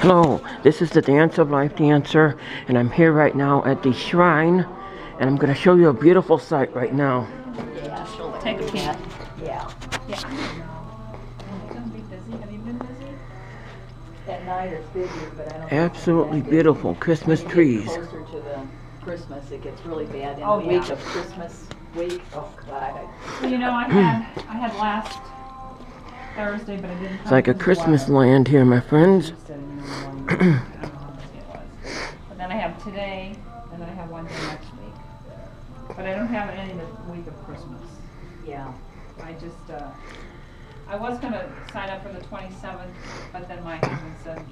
Hello, this is the Dance of Life Dancer, and I'm here right now at the Shrine, and I'm going to show you a beautiful sight right now. Yeah, she'll take a peanut. Yeah. It's going to be busy. Have you been busy? That night it's busier, but I don't Absolutely beautiful Christmas trees. Closer to the Christmas, it gets really bad in the week of Christmas week. Oh, God. Well, you know, I had last Thursday, but I didn't come. It's like a Christmas land here, my friends. But then I have today, and then I have one day next week. But I don't have any the week of Christmas. Yeah. I just, I was going to sign up for the 27th, but then my husband said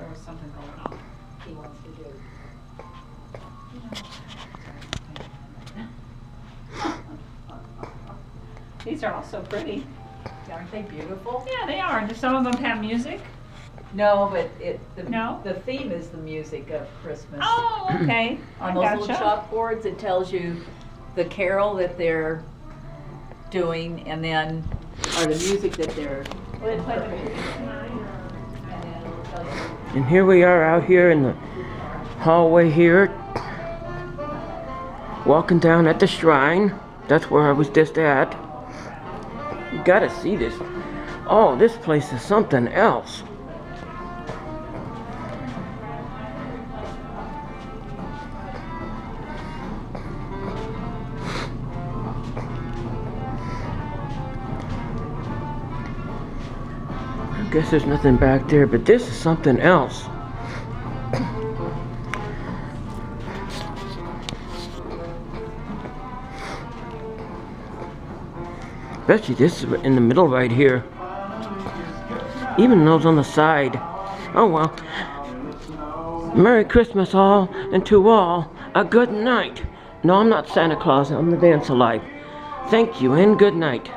there was something going on he wants to do. These are all so pretty. Aren't they beautiful? Yeah, they are. Do some of them have music? No, but the theme is the music of Christmas. Oh, okay. On those little chalkboards, it tells you the carol that they're doing, and then or the music that they're. And here we are out here in the hallway here, walking down at the Shrine. That's where I was just at. You gotta see this. Oh, this place is something else. I guess there's nothing back there, but this is something else. Especially this in the middle right here. Even those on the side. Oh well. Merry Christmas all, and to all, a good night. No, I'm not Santa Claus, I'm the Dance of Life. Thank you, and good night.